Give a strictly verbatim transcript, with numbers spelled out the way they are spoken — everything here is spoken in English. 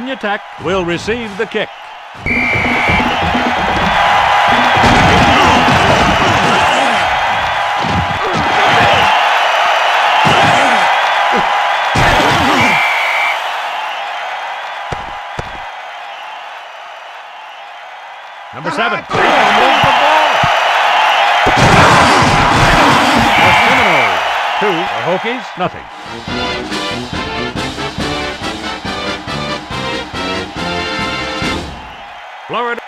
Virginia Tech will receive the kick. Number seven. Move the ball. The Seminoles, two. The Hokies, nothing. Florida.